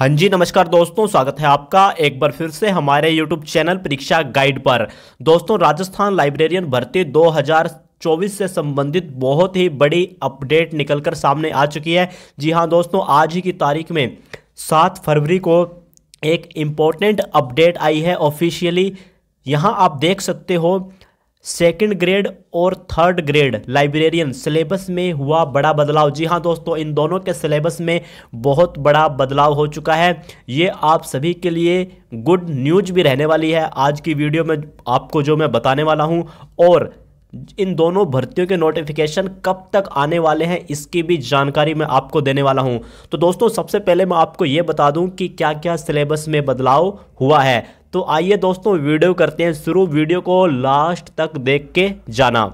हाँ जी, नमस्कार दोस्तों, स्वागत है आपका एक बार फिर से हमारे YouTube चैनल परीक्षा गाइड पर। दोस्तों, राजस्थान लाइब्रेरियन भर्ती 2024 से संबंधित बहुत ही बड़ी अपडेट निकलकर सामने आ चुकी है। जी हाँ दोस्तों, आज ही की तारीख में 7 फरवरी को एक इम्पोर्टेंट अपडेट आई है ऑफिशियली। यहाँ आप देख सकते हो सेकंड ग्रेड और थर्ड ग्रेड लाइब्रेरियन सिलेबस में हुआ बड़ा बदलाव। जी हाँ दोस्तों, इन दोनों के सिलेबस में बहुत बड़ा बदलाव हो चुका है। ये आप सभी के लिए गुड न्यूज़ भी रहने वाली है आज की वीडियो में, आपको जो मैं बताने वाला हूँ। और इन दोनों भर्तियों के नोटिफिकेशन कब तक आने वाले हैं इसकी भी जानकारी मैं आपको देने वाला हूं। तो दोस्तों, सबसे पहले मैं आपको ये बता दूं कि क्या क्या सिलेबस में बदलाव हुआ है। तो आइए दोस्तों, वीडियो करते हैं शुरू। वीडियो को लास्ट तक देख के जाना।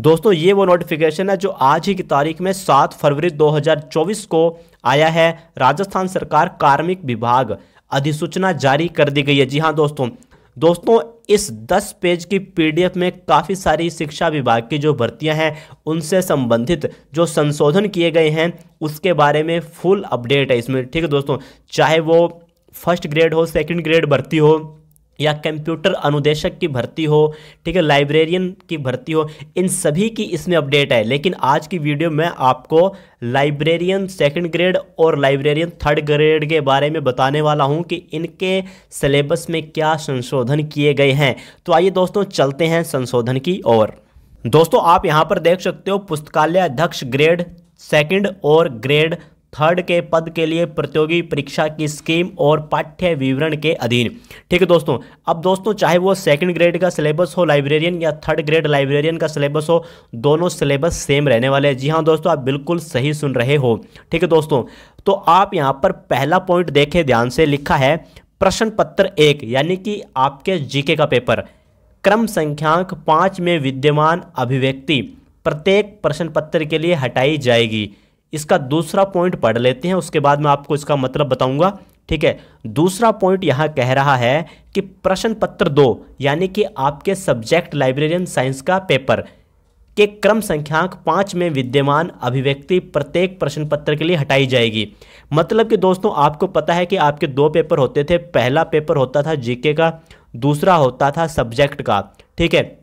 दोस्तों, ये वो नोटिफिकेशन है जो आज ही की तारीख में 7 फरवरी 2024 को आया है। राजस्थान सरकार कार्मिक विभाग अधिसूचना जारी कर दी गई है। जी हाँ दोस्तों इस 10 पेज की PDF में काफ़ी सारी शिक्षा विभाग की जो भर्तियां हैं उनसे संबंधित जो संशोधन किए गए हैं उसके बारे में फुल अपडेट है इसमें। ठीक है दोस्तों, चाहे वो फर्स्ट ग्रेड हो, सेकंड ग्रेड भर्ती हो, या कंप्यूटर अनुदेशक की भर्ती हो, ठीक है, लाइब्रेरियन की भर्ती हो, इन सभी की इसमें अपडेट है। लेकिन आज की वीडियो में आपको लाइब्रेरियन सेकंड ग्रेड और लाइब्रेरियन थर्ड ग्रेड के बारे में बताने वाला हूं कि इनके सिलेबस में क्या संशोधन किए गए हैं। तो आइए दोस्तों, चलते हैं संशोधन की ओर। दोस्तों, आप यहाँ पर देख सकते हो पुस्तकालय अध्यक्ष ग्रेड सेकेंड और ग्रेड थर्ड के पद के लिए प्रतियोगी परीक्षा की स्कीम और पाठ्य विवरण के अधीन। ठीक है दोस्तों, अब दोस्तों चाहे वो सेकंड ग्रेड का सिलेबस हो लाइब्रेरियन या थर्ड ग्रेड लाइब्रेरियन का सिलेबस हो, दोनों सिलेबस सेम रहने वाले हैं। जी हाँ दोस्तों, आप बिल्कुल सही सुन रहे हो। ठीक है दोस्तों, तो आप यहाँ पर पहला पॉइंट देखें ध्यान से, लिखा है प्रश्न पत्र 1 यानी कि आपके GK का पेपर, क्रम संख्यांक 5 में विद्यमान अभिव्यक्ति प्रत्येक प्रश्न पत्र के लिए हटाई जाएगी। इसका दूसरा पॉइंट पढ़ लेते हैं, उसके बाद मैं आपको इसका मतलब बताऊंगा। ठीक है, दूसरा पॉइंट यहाँ कह रहा है कि प्रश्न पत्र 2 यानी कि आपके सब्जेक्ट लाइब्रेरियन साइंस का पेपर के क्रम संख्यांक 5 में विद्यमान अभिव्यक्ति प्रत्येक प्रश्न पत्र के लिए हटाई जाएगी। मतलब कि दोस्तों, आपको पता है कि आपके 2 पेपर होते थे। पहला पेपर होता था GK का, दूसरा होता था सब्जेक्ट का। ठीक है,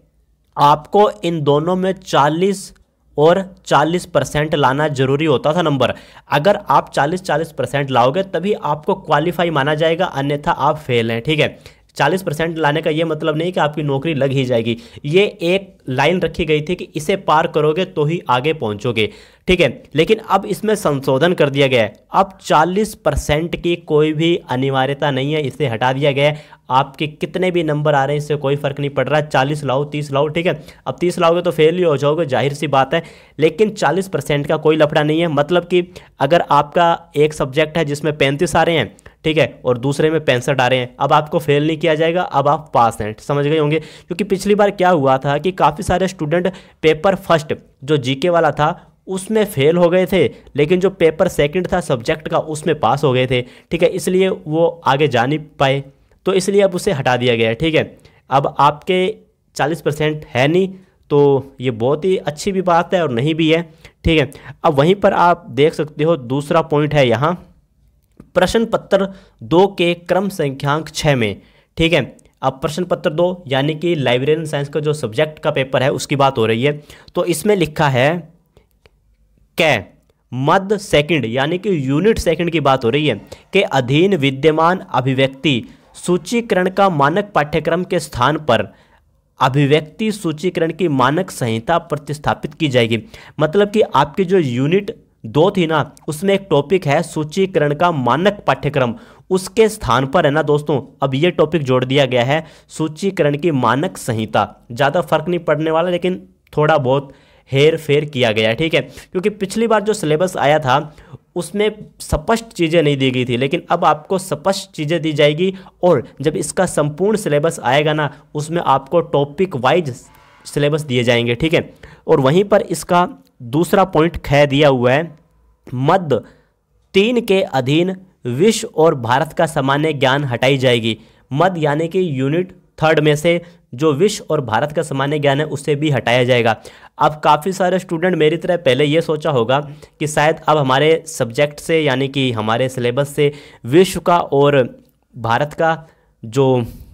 आपको इन दोनों में 40% लाना जरूरी होता था नंबर। अगर आप 40% लाओगे तभी आपको क्वालिफाई माना जाएगा, अन्यथा आप फेल हैं। ठीक है, 40% लाने का ये मतलब नहीं कि आपकी नौकरी लग ही जाएगी। ये एक लाइन रखी गई थी कि इसे पार करोगे तो ही आगे पहुंचोगे। ठीक है, लेकिन अब इसमें संशोधन कर दिया गया है। अब 40% की कोई भी अनिवार्यता नहीं है, इसे हटा दिया गया है। आपके कितने भी नंबर आ रहे हैं इससे कोई फ़र्क नहीं पड़ रहा है। 40 लाओ, 30 लाओ, ठीक है, अब 30 लाओगे तो फेल ही हो जाओगे, जाहिर सी बात है। लेकिन 40% का कोई लफड़ा नहीं है। मतलब कि अगर आपका एक सब्जेक्ट है जिसमें 35 आ रहे हैं, ठीक है, और दूसरे में 65 आ रहे हैं, अब आपको फेल नहीं किया जाएगा, अब आप पास हैं। समझ गए होंगे, क्योंकि पिछली बार क्या हुआ था कि काफ़ी सारे स्टूडेंट पेपर फर्स्ट जो GK वाला था उसमें फेल हो गए थे, लेकिन जो पेपर सेकंड था सब्जेक्ट का उसमें पास हो गए थे। ठीक है, इसलिए वो आगे जा नहीं पाए, तो इसलिए अब उसे हटा दिया गया है। ठीक है, अब आपके 40% है नहीं, तो ये बहुत ही अच्छी भी बात है और नहीं भी है। ठीक है, अब वहीं पर आप देख सकते हो दूसरा पॉइंट है यहाँ, प्रश्न पत्र 2 के क्रम संख्यांक 6 में। ठीक है, अब प्रश्न पत्र 2 यानी कि लाइब्रेरियन साइंस का जो सब्जेक्ट का पेपर है उसकी बात हो रही है। तो इसमें लिखा है कै मद सेकंड यानी कि यूनिट सेकंड की बात हो रही है के अधीन विद्यमान अभिव्यक्ति सूचीकरण का मानक पाठ्यक्रम के स्थान पर अभिव्यक्ति सूचीकरण की मानक संहिता प्रतिस्थापित की जाएगी। मतलब कि आपकी जो यूनिट 2 थी ना, उसमें एक टॉपिक है सूचीकरण का मानक पाठ्यक्रम, उसके स्थान पर है ना दोस्तों अब ये टॉपिक जोड़ दिया गया है सूचीकरण की मानक संहिता। ज़्यादा फर्क नहीं पड़ने वाला, लेकिन थोड़ा बहुत हेर फेर किया गया है। ठीक है, क्योंकि पिछली बार जो सिलेबस आया था उसमें स्पष्ट चीज़ें नहीं दी गई थी, लेकिन अब आपको स्पष्ट चीज़ें दी जाएगी। और जब इसका संपूर्ण सिलेबस आएगा ना, उसमें आपको टॉपिक वाइज सिलेबस दिए जाएंगे। ठीक है, और वहीं पर इसका दूसरा पॉइंट कह दिया हुआ है मद 3 के अधीन विश्व और भारत का सामान्य ज्ञान हटाई जाएगी। मद यानी कि यूनिट थर्ड में से जो विश्व और भारत का सामान्य ज्ञान है उससे भी हटाया जाएगा। अब काफ़ी सारे स्टूडेंट मेरी तरह पहले ये सोचा होगा कि शायद अब हमारे सब्जेक्ट से यानी कि हमारे सिलेबस से विश्व का और भारत का जो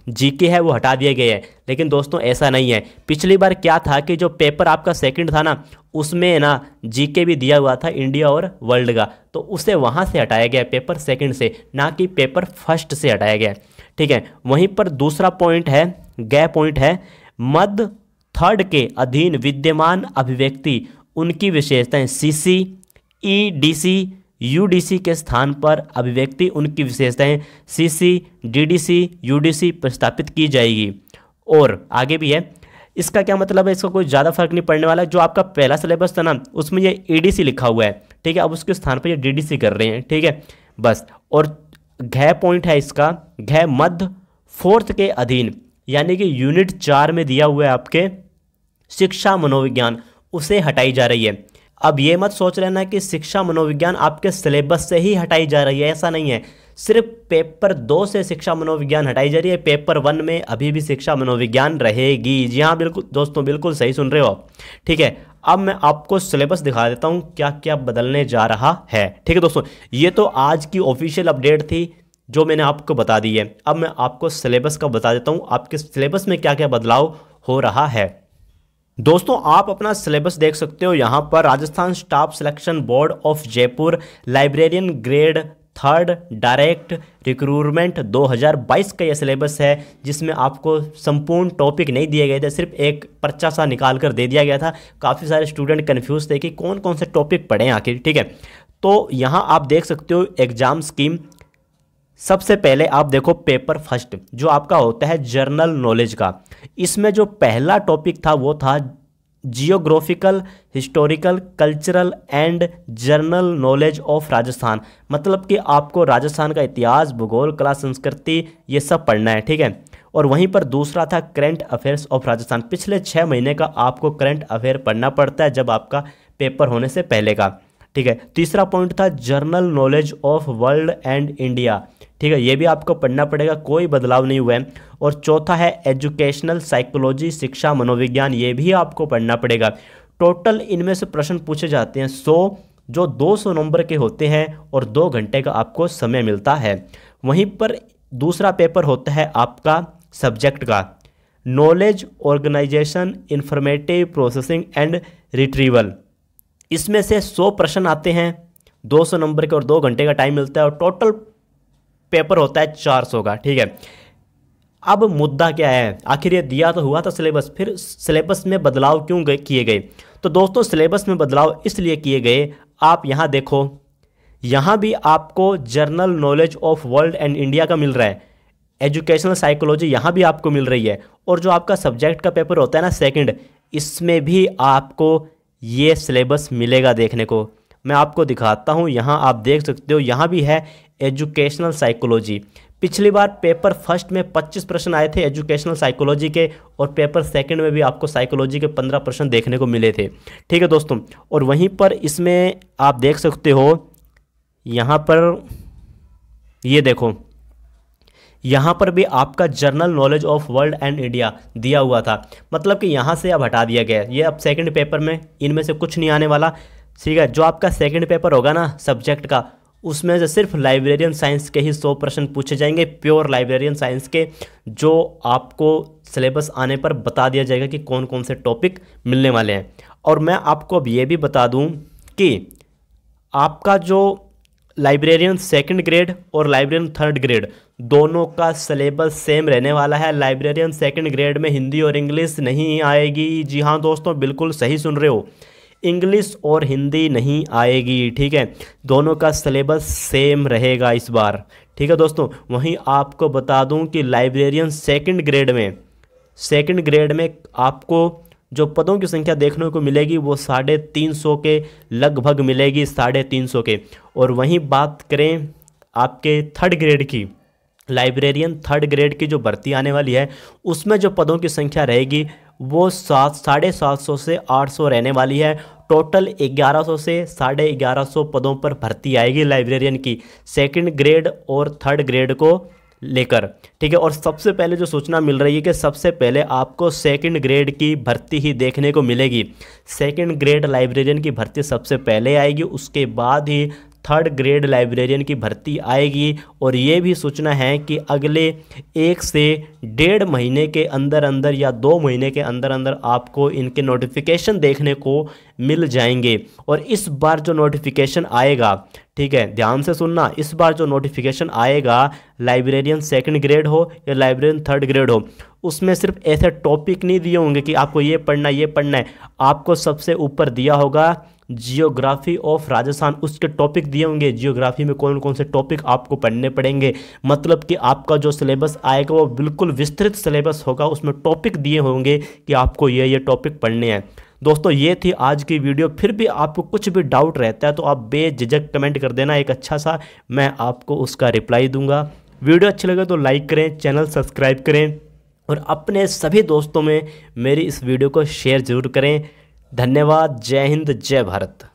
जीके है वो हटा दिया गया है, लेकिन दोस्तों ऐसा नहीं है। पिछली बार क्या था कि जो पेपर आपका सेकंड था ना, उसमें ना जीके भी दिया हुआ था इंडिया और वर्ल्ड का, तो उसे वहाँ से हटाया गया पेपर सेकंड से, ना कि पेपर फर्स्ट से हटाया गया। ठीक है, वहीं पर दूसरा पॉइंट है, गै पॉइंट है, मद थर्ड के अधीन विद्यमान अभिव्यक्ति उनकी विशेषताएँ सीसी ईडीसी यूडीसी के स्थान पर अभिव्यक्ति उनकी विशेषताएं सीसी डीडीसी यूडीसी प्रस्तावित की जाएगी। और आगे भी है, इसका क्या मतलब है, इसका कोई ज़्यादा फर्क नहीं पड़ने वाला। जो आपका पहला सिलेबस था ना, उसमें ये ईडीसी लिखा हुआ है, ठीक है, अब उसके स्थान पर ये डीडीसी कर रहे हैं, ठीक है, बस। और घ पॉइंट है इसका, घ मध्य फोर्थ के अधीन यानी कि यूनिट 4 में दिया हुआ है आपके शिक्षा मनोविज्ञान, उसे हटाई जा रही है। अब ये मत सोच रहे ना कि शिक्षा मनोविज्ञान आपके सिलेबस से ही हटाई जा रही है, ऐसा नहीं है। सिर्फ पेपर 2 से शिक्षा मनोविज्ञान हटाई जा रही है, पेपर 1 में अभी भी शिक्षा मनोविज्ञान रहेगी। जी हाँ बिल्कुल दोस्तों, बिल्कुल सही सुन रहे हो आप। ठीक है, अब मैं आपको सिलेबस दिखा देता हूँ क्या क्या बदलने जा रहा है। ठीक है दोस्तों, ये तो आज की ऑफिशियल अपडेट थी जो मैंने आपको बता दी है। अब मैं आपको सिलेबस का बता देता हूँ, आपके सिलेबस में क्या क्या बदलाव हो रहा है। दोस्तों आप अपना सिलेबस देख सकते हो यहाँ पर, Rajasthan staff selection board of Jaipur librarian grade 3 direct recruitment 2022 का यह सिलेबस है, जिसमें आपको संपूर्ण टॉपिक नहीं दिए गए थे, सिर्फ एक पर्चा सा निकाल कर दे दिया गया था। काफ़ी सारे स्टूडेंट कन्फ्यूज थे कि कौन कौन से टॉपिक पढ़ें आखिर। ठीक है, तो यहाँ आप देख सकते हो एग्ज़ाम स्कीम। सबसे पहले आप देखो पेपर फर्स्ट जो आपका होता है जर्नल नॉलेज का, इसमें जो पहला टॉपिक था वो था geographical historical cultural and general knowledge of Rajasthan, मतलब कि आपको राजस्थान का इतिहास भूगोल कला संस्कृति ये सब पढ़ना है। ठीक है, और वहीं पर दूसरा था करंट अफेयर्स ऑफ राजस्थान, पिछले 6 महीने का आपको करंट अफेयर पढ़ना पड़ता है जब आपका पेपर होने से पहले का। ठीक है, तीसरा पॉइंट था general knowledge of world and India, ठीक है, ये भी आपको पढ़ना पड़ेगा, कोई बदलाव नहीं हुआ है। और चौथा है एजुकेशनल साइकोलॉजी शिक्षा मनोविज्ञान, ये भी आपको पढ़ना पड़ेगा। टोटल इनमें से प्रश्न पूछे जाते हैं 100, जो 200 नंबर के होते हैं और 2 घंटे का आपको समय मिलता है। वहीं पर दूसरा पेपर होता है आपका सब्जेक्ट का knowledge organisation informative processing and retrieval, इसमें से 100 प्रश्न आते हैं 200 नंबर के और 2 घंटे का टाइम मिलता है, और टोटल पेपर होता है 400 का। ठीक है, अब मुद्दा क्या है, आखिर ये दिया तो हुआ था सिलेबस, फिर सिलेबस में बदलाव क्यों किए गए? तो दोस्तों सिलेबस में बदलाव इसलिए किए गए, आप यहाँ देखो, यहाँ भी आपको general knowledge of world and India का मिल रहा है, एजुकेशनल साइकोलॉजी यहाँ भी आपको मिल रही है, और जो आपका सब्जेक्ट का पेपर होता है ना सेकेंड, इसमें भी आपको ये सिलेबस मिलेगा देखने को। मैं आपको दिखाता हूँ, यहाँ आप देख सकते हो, यहाँ भी है एजुकेशनल साइकोलॉजी। पिछली बार पेपर फर्स्ट में 25 प्रश्न आए थे एजुकेशनल साइकोलॉजी के, और पेपर सेकंड में भी आपको साइकोलॉजी के 15 प्रश्न देखने को मिले थे। ठीक है दोस्तों, और वहीं पर इसमें आप देख सकते हो, यहाँ पर ये देखो, यहाँ पर भी आपका general knowledge of world and India दिया हुआ था, मतलब कि यहाँ से अब हटा दिया गया, ये अब सेकेंड पेपर में इनमें से कुछ नहीं आने वाला। ठीक है, जो आपका सेकेंड पेपर होगा ना सब्जेक्ट का, उसमें से सिर्फ लाइब्रेरियन साइंस के ही 100 प्रश्न पूछे जाएंगे, प्योर लाइब्रेरियन साइंस के, जो आपको सिलेबस आने पर बता दिया जाएगा कि कौन कौन से टॉपिक मिलने वाले हैं। और मैं आपको अब ये भी बता दूं कि आपका जो लाइब्रेरियन सेकंड ग्रेड और लाइब्रेरियन थर्ड ग्रेड दोनों का सिलेबस सेम रहने वाला है। लाइब्रेरियन सेकंड ग्रेड में हिंदी और इंग्लिश नहीं आएगी। जी हाँ दोस्तों, बिल्कुल सही सुन रहे हो, इंग्लिश और हिंदी नहीं आएगी। ठीक है, दोनों का सिलेबस सेम रहेगा इस बार। ठीक है दोस्तों, वहीं आपको बता दूं कि लाइब्रेरियन सेकंड ग्रेड में आपको जो पदों की संख्या देखने को मिलेगी वो 350 के लगभग मिलेगी, 350 के। और वहीं बात करें आपके थर्ड ग्रेड की, लाइब्रेरियन थर्ड ग्रेड की जो भर्ती आने वाली है, उसमें जो पदों की संख्या रहेगी वो 750 से 800 रहने वाली है। टोटल 1100 से 1150 पदों पर भर्ती आएगी लाइब्रेरियन की। सेकंड ग्रेड और थर्ड ग्रेड को लेकर, ठीक है। और सबसे पहले जो सूचना मिल रही है कि सबसे पहले आपको सेकंड ग्रेड की भर्ती ही देखने को मिलेगी। सेकंड ग्रेड लाइब्रेरियन की भर्ती सबसे पहले आएगी, उसके बाद ही थर्ड ग्रेड लाइब्रेरियन की भर्ती आएगी। और ये भी सूचना है कि अगले 1 से 1.5 महीने के अंदर अंदर या 2 महीने के अंदर अंदर आपको इनके नोटिफिकेशन देखने को मिल जाएंगे। और इस बार जो नोटिफिकेशन आएगा, ठीक है, ध्यान से सुनना, इस बार जो नोटिफिकेशन आएगा लाइब्रेरियन सेकंड ग्रेड हो या लाइब्रेरियन थर्ड ग्रेड हो, उसमें सिर्फ ऐसे टॉपिक नहीं दिए होंगे कि आपको ये पढ़ना है। आपको सबसे ऊपर दिया होगा जियोग्राफी ऑफ राजस्थान, उसके टॉपिक दिए होंगे। जियोग्राफी में कौन कौन से टॉपिक आपको पढ़ने पड़ेंगे, मतलब कि आपका जो सिलेबस आएगा वो बिल्कुल विस्तृत सिलेबस होगा। उसमें टॉपिक दिए होंगे कि आपको ये टॉपिक पढ़ने हैं। दोस्तों ये थी आज की वीडियो। फिर भी आपको कुछ भी डाउट रहता है तो आप बेझिझक कमेंट कर देना, एक अच्छा सा मैं आपको उसका रिप्लाई दूंगा। वीडियो अच्छी लगे तो लाइक करें, चैनल सब्सक्राइब करें और अपने सभी दोस्तों में मेरी इस वीडियो को शेयर जरूर करें। धन्यवाद। जय हिंद, जय भारत।